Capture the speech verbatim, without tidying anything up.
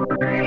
Energy.